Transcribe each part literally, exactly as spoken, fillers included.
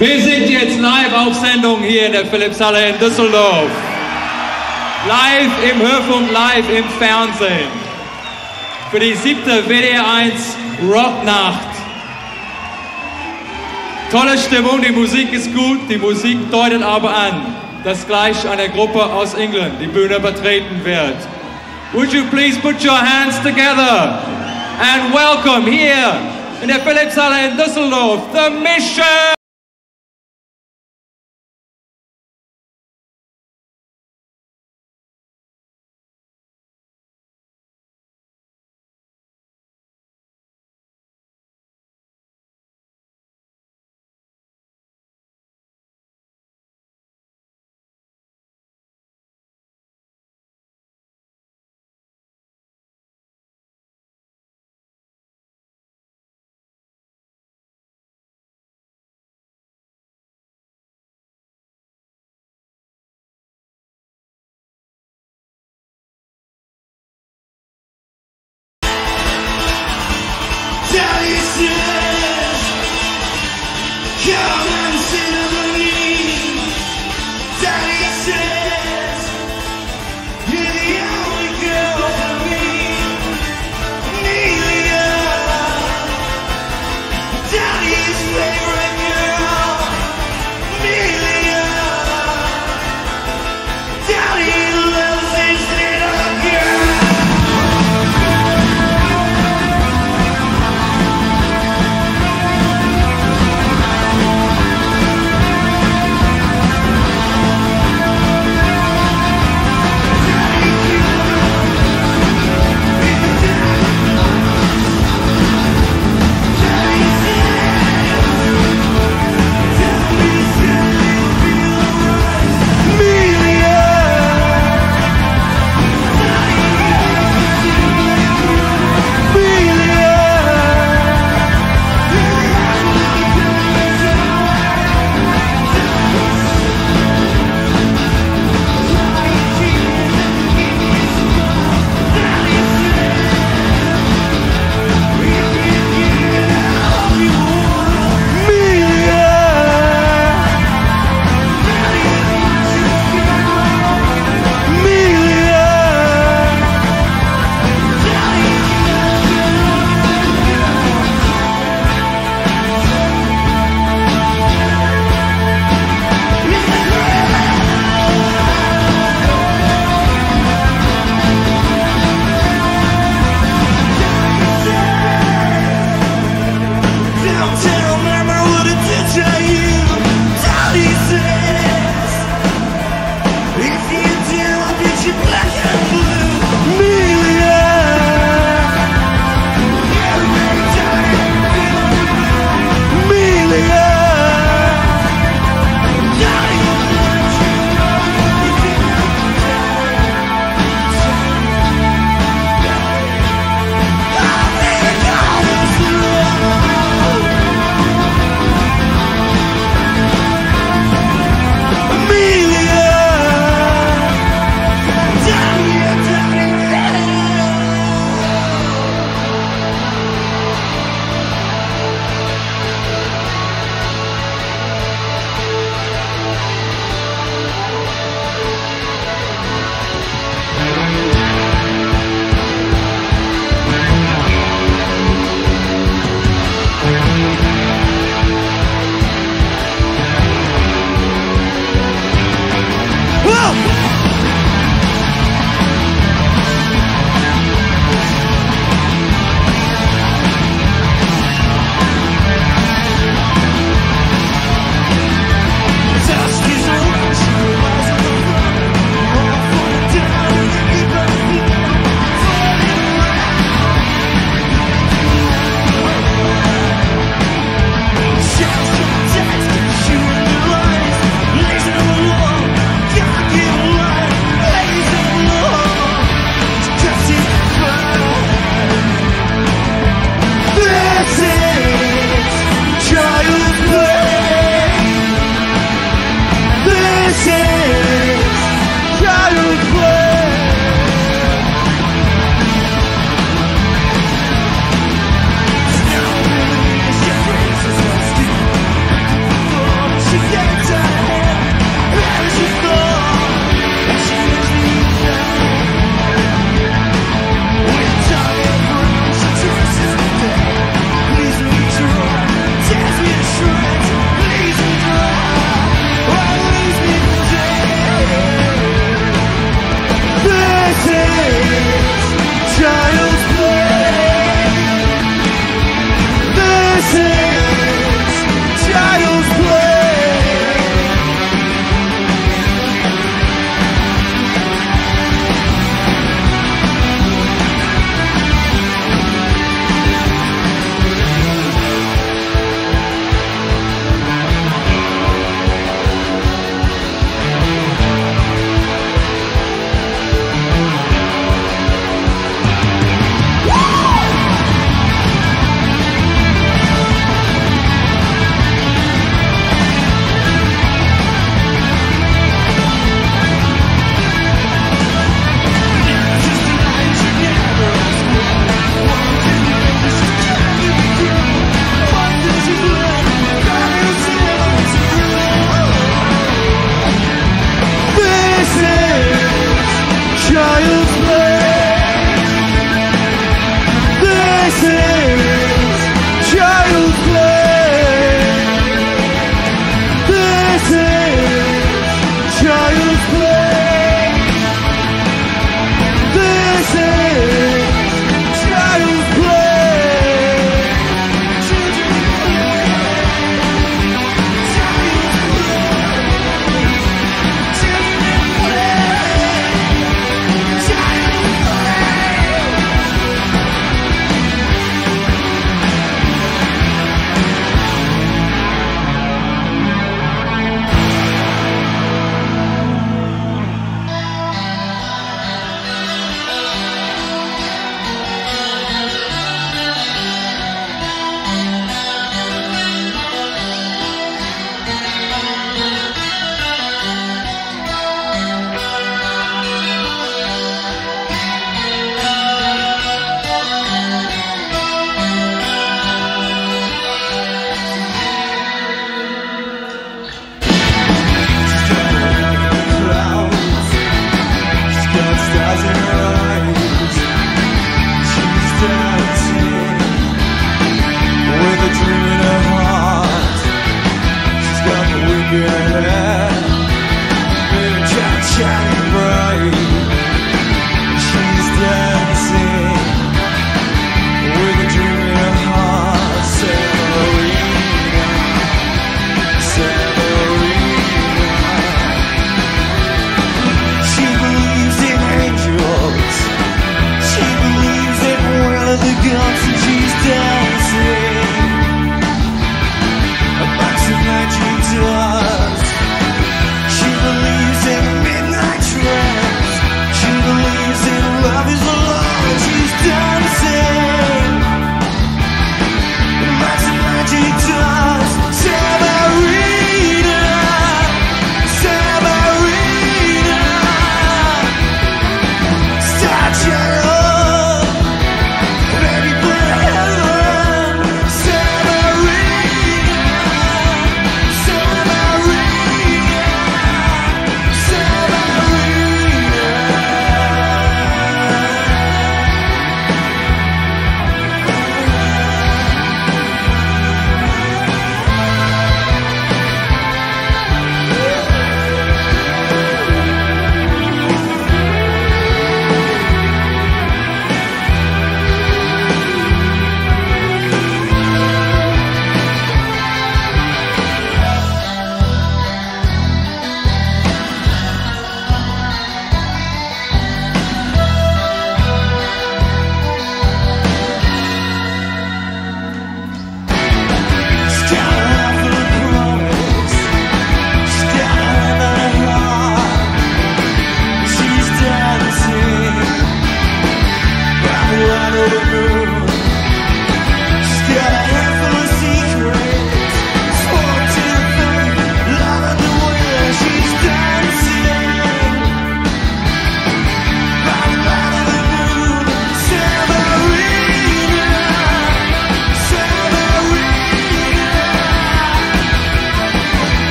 Wir sind jetzt live auf Sendung hier in der Philipshalle in Düsseldorf. Live im Hörfunk, live im Fernsehen. Für die siebte W D R eins Rocknacht. Tolle Stimmung, die Musik ist gut, die Musik deutet aber an, dass gleich eine Gruppe aus England die Bühne betreten wird. Would you please put your hands together and welcome here in der Philipshalle in Düsseldorf, The Mission!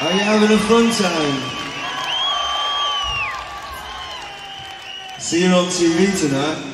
Are you having a fun time? See you on T V tonight.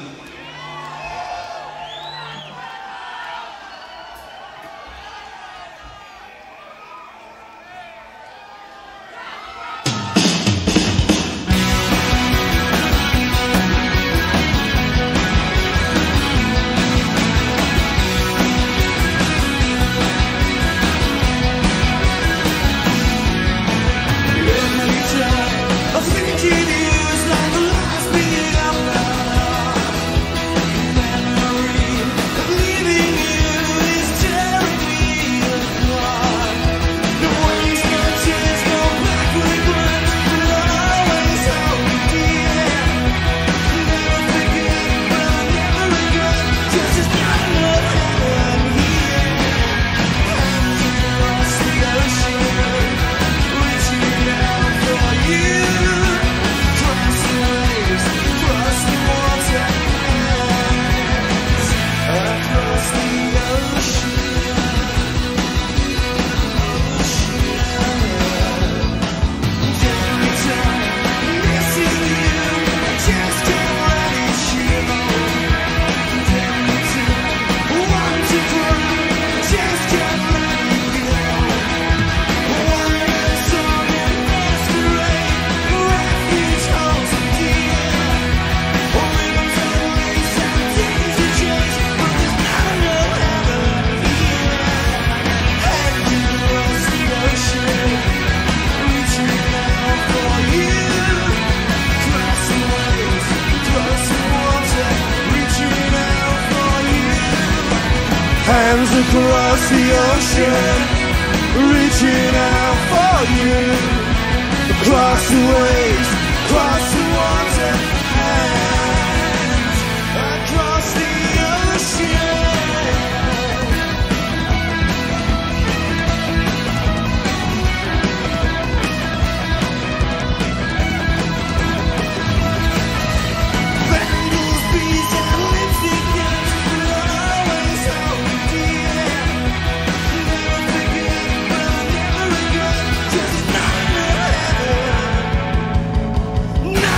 No!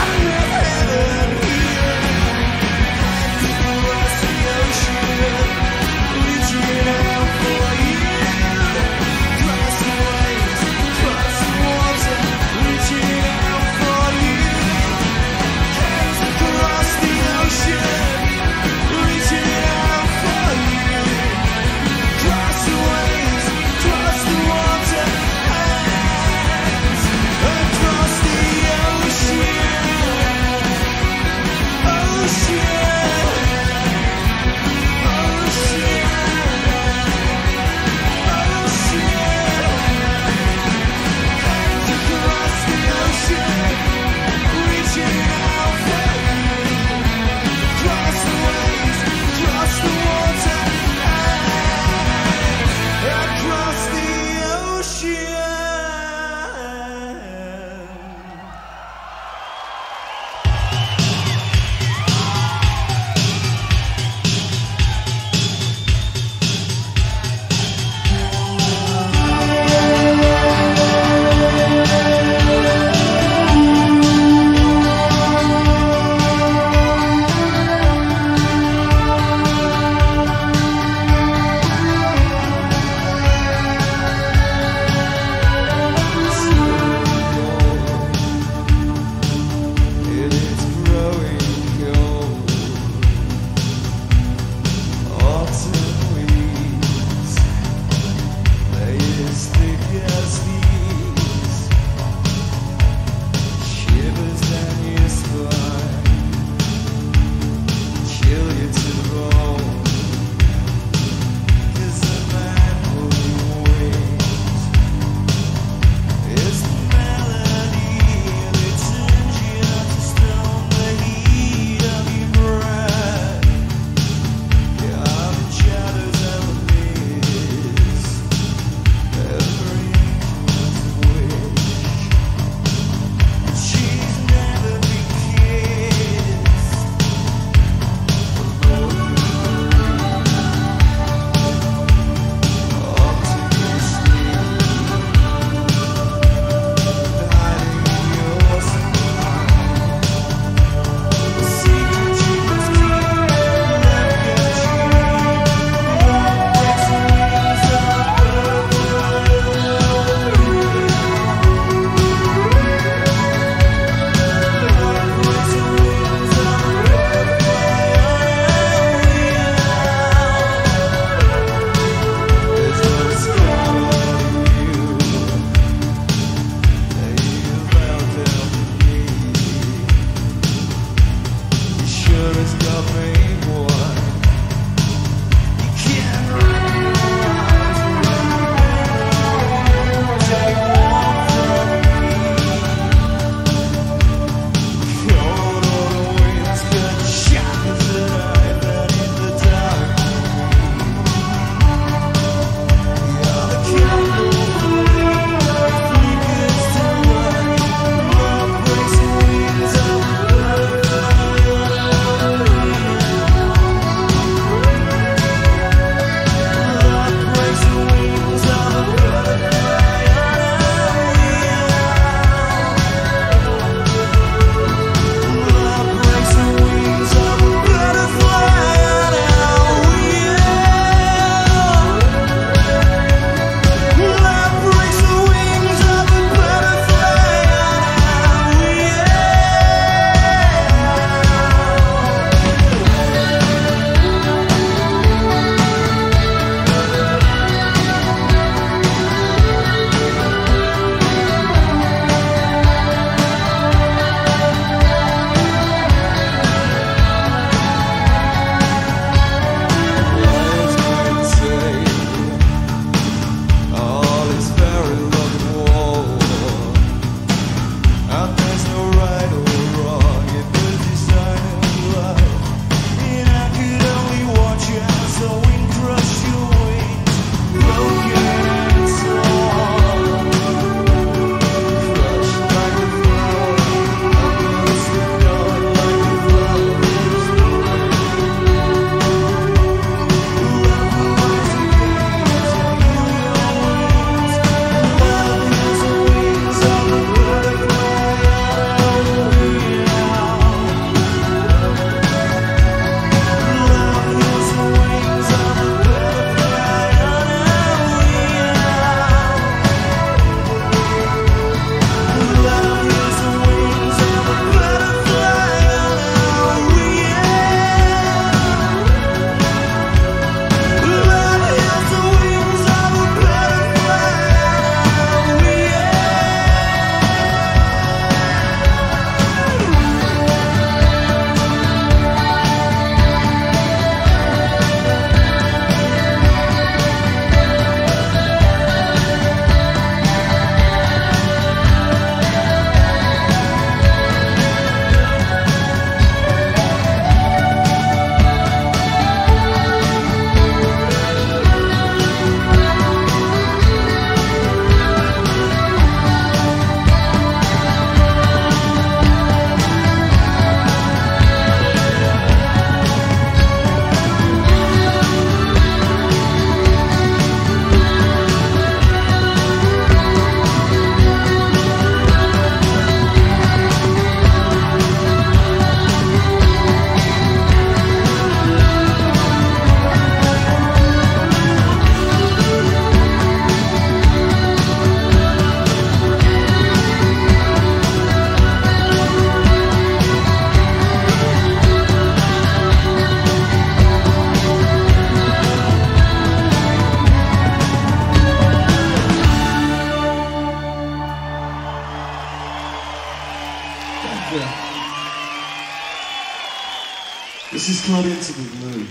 Das ist klar jetzt so gut, nein.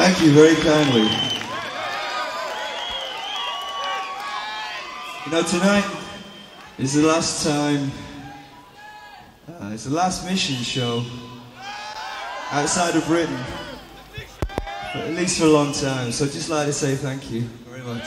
Thank you very kindly. You know, tonight is the last time, uh, it's the last Mission show outside of Britain, but at least for a long time, so I'd just like to say thank you very much.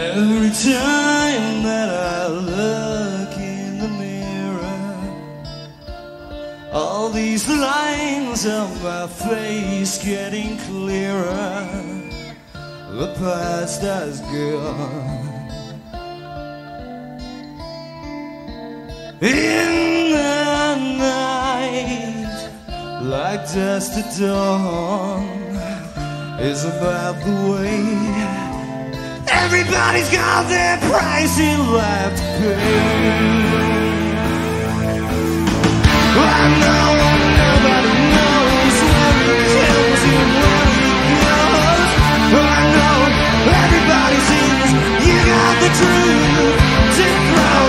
Every time that I look in the mirror, all these lines of my face getting clearer. The past is gone. In the night, like just the dawn, is about the way everybody's got their price in life to pay. I know nobody knows where it comes and where it goes. I know everybody sees you got the truth to throw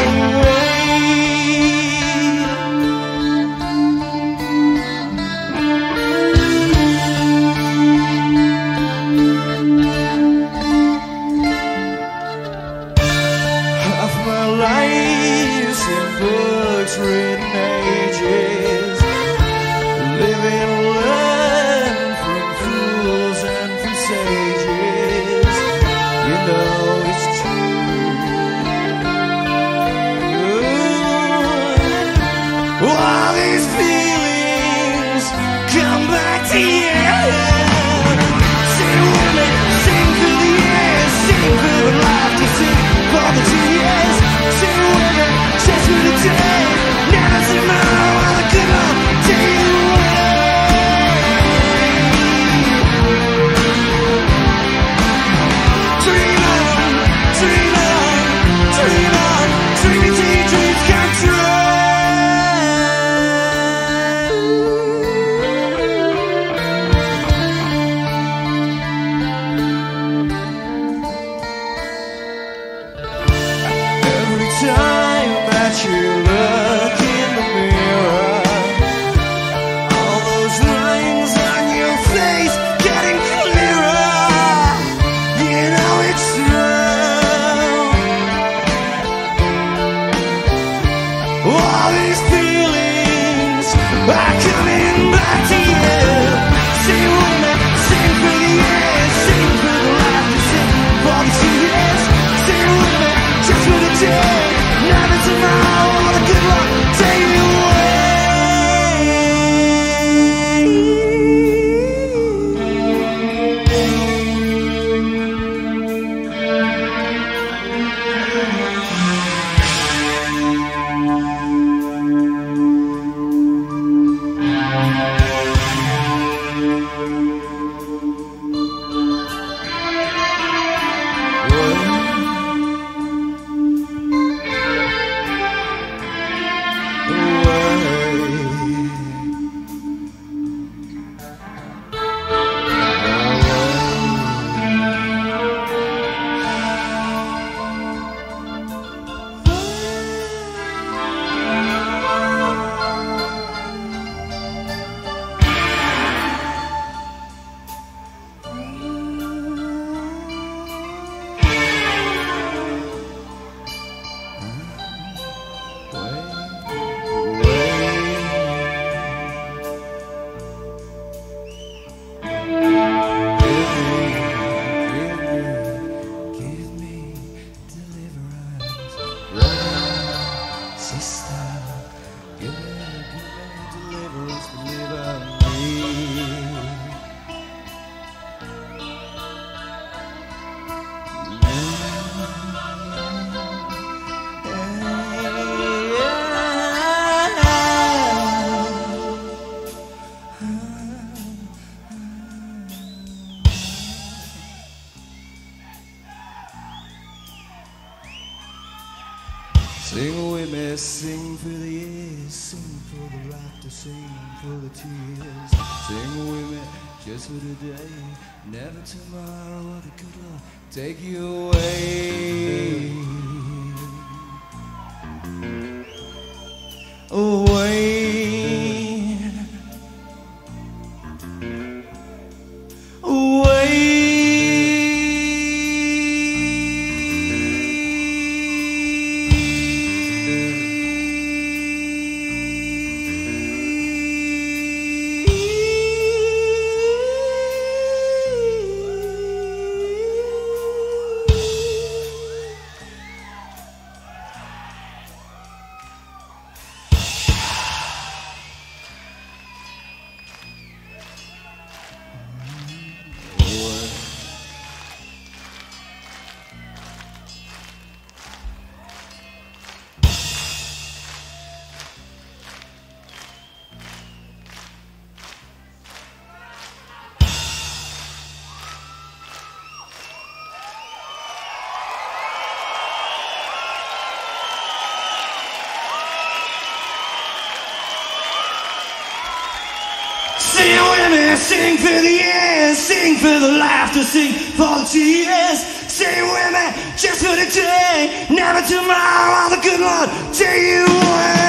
Sing for the air, sing for the laughter, sing for the tears. Stay with me just for today, never tomorrow. All the good Lord take you away.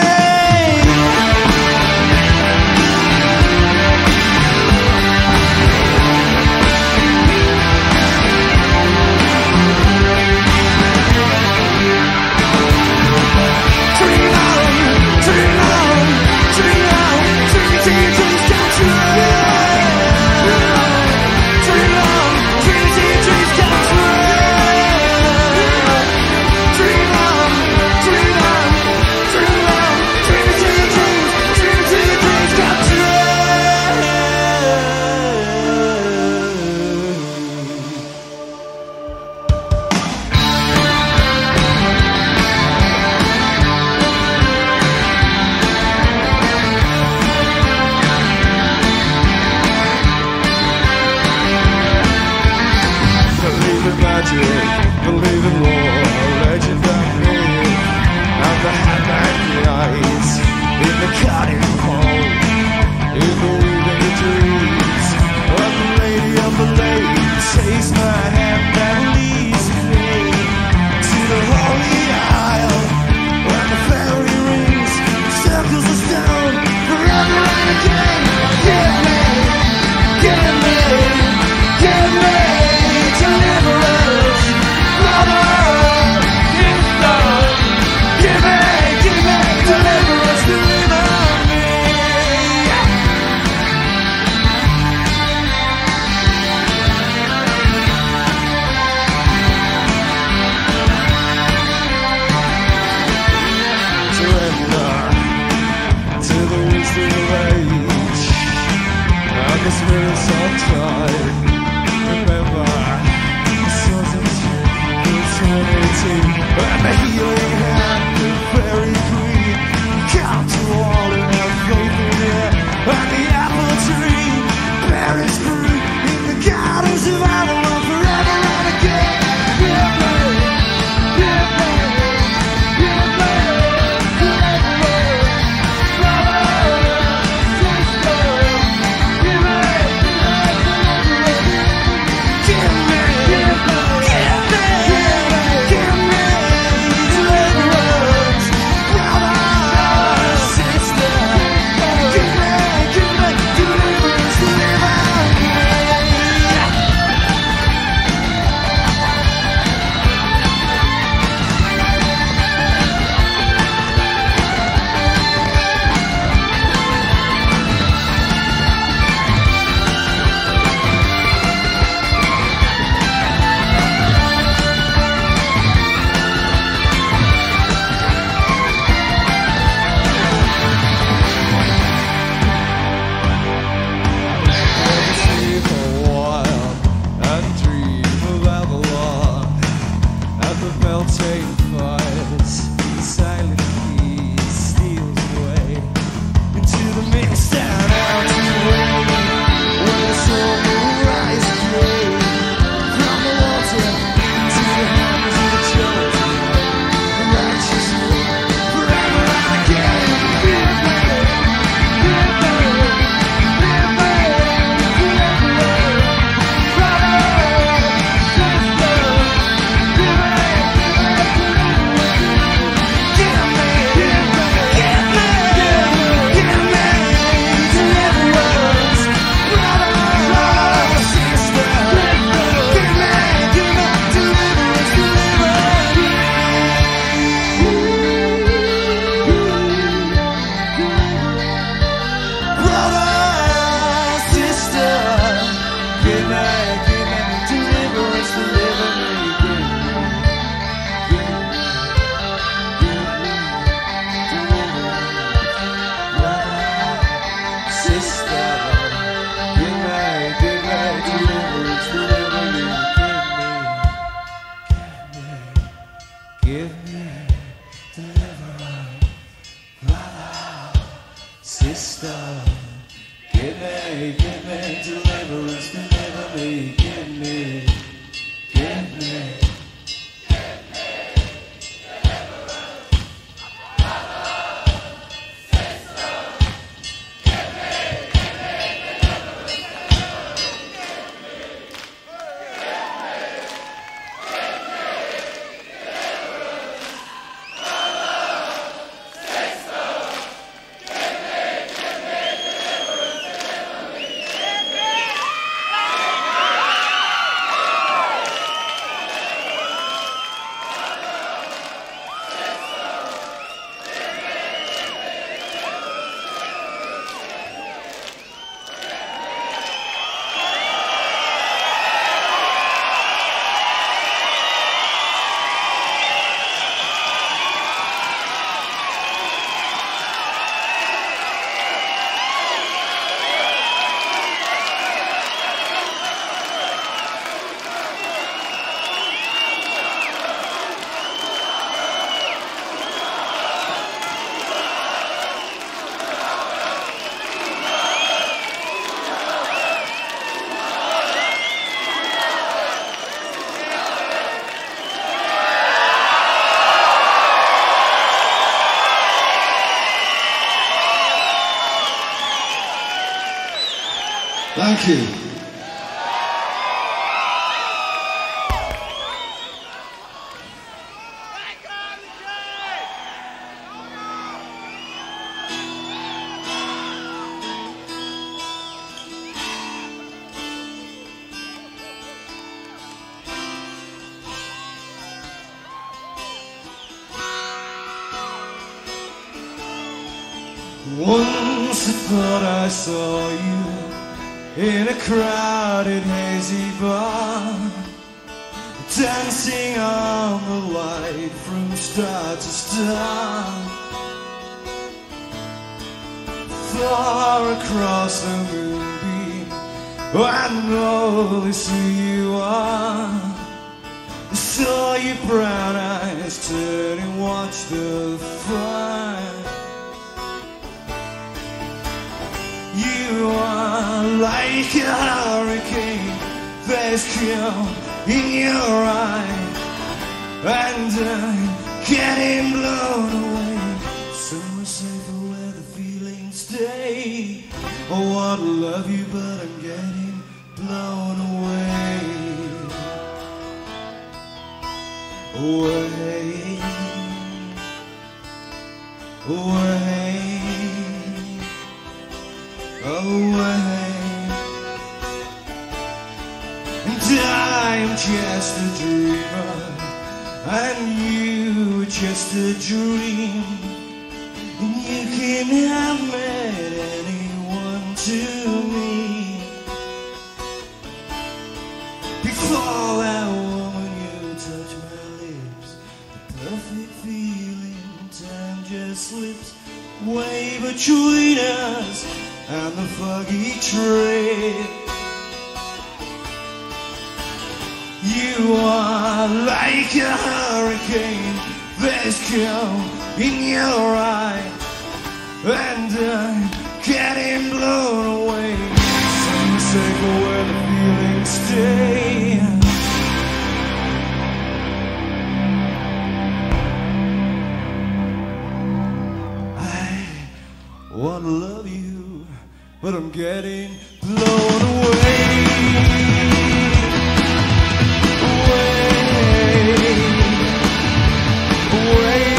Dream on, dream on, dream on, dream till your dreams come true. Believe in war, legend of me, and the half-night lights in the cottage home, in the weaving dreams of the lady of the lake. Chase my hand that leads me to the holy isle where the fairy rings circles the stone forever and again. Give me, give me, give me deliverance. Thank you. Danke. Once I thought I saw you in a crowded hazy bar, dancing on the light from star to star, far across the moonbeam. I know it's who you are. I saw your brown eyes turn and watch the fire. You are like a hurricane, there's chill in your eye, and I'm getting blown away. So I safe and let the feeling stay. Oh, I love you, but I'm getting blown away. Away. Away. Away. And I'm just a dreamer, and you just a dream, and you can't have met anyone to me. Before that woman you touched my lips, the perfect feeling, time just slips way between us and the foggy trail. You are like a hurricane, there's calm in your eye, and I'm getting blown away. Some say where the feelings stay. I wanna love you, but I'm getting blown away. Away. Away.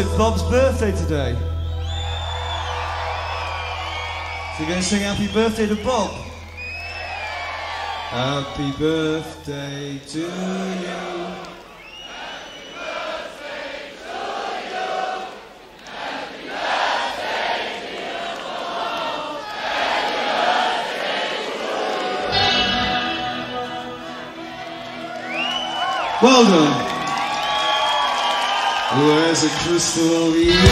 it's Bob's birthday today. So you're going to sing happy birthday to Bob. Happy birthday to you. Happy birthday to you. Happy birthday to you, Bob. Happy birthday to you. Well done. Where's a crystal ear?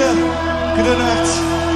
Danke, gute Nacht.